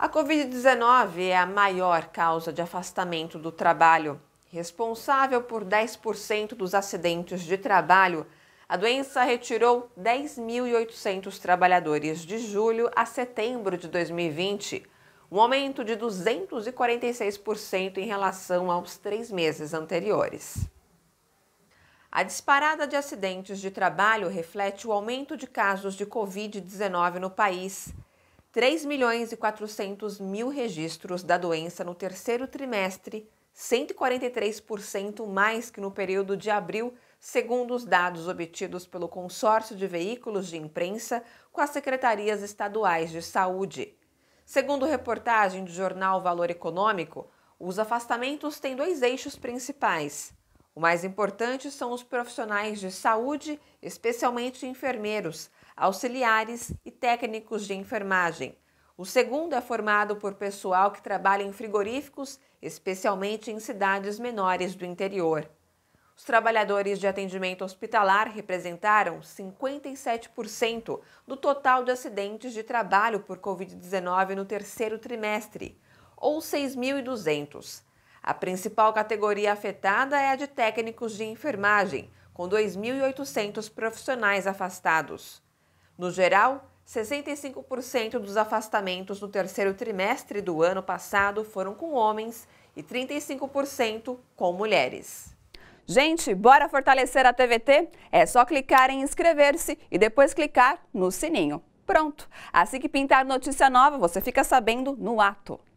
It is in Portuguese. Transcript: A Covid-19 é a maior causa de afastamento do trabalho. Responsável por 10% dos acidentes de trabalho, a doença retirou 10.800 trabalhadores de julho a setembro de 2020, um aumento de 246% em relação aos 3 meses anteriores. A disparada de acidentes de trabalho reflete o aumento de casos de Covid-19 no país. 3.400.000 registros da doença no terceiro trimestre, 143% mais que no período de abril, segundo os dados obtidos pelo Consórcio de Veículos de Imprensa com as secretarias estaduais de saúde. Segundo reportagem do jornal Valor Econômico, os afastamentos têm 2 eixos principais. O mais importante são os profissionais de saúde, especialmente enfermeiros, auxiliares e técnicos de enfermagem. O segundo é formado por pessoal que trabalha em frigoríficos, especialmente em cidades menores do interior. Os trabalhadores de atendimento hospitalar representaram 57% do total de acidentes de trabalho por Covid-19 no terceiro trimestre, ou 6.200. A principal categoria afetada é a de técnicos de enfermagem, com 2.800 profissionais afastados. No geral, 65% dos afastamentos no terceiro trimestre do ano passado foram com homens e 35% com mulheres. Gente, bora fortalecer a TVT? É só clicar em inscrever-se e depois clicar no sininho. Pronto! Assim que pintar notícia nova, você fica sabendo no ato.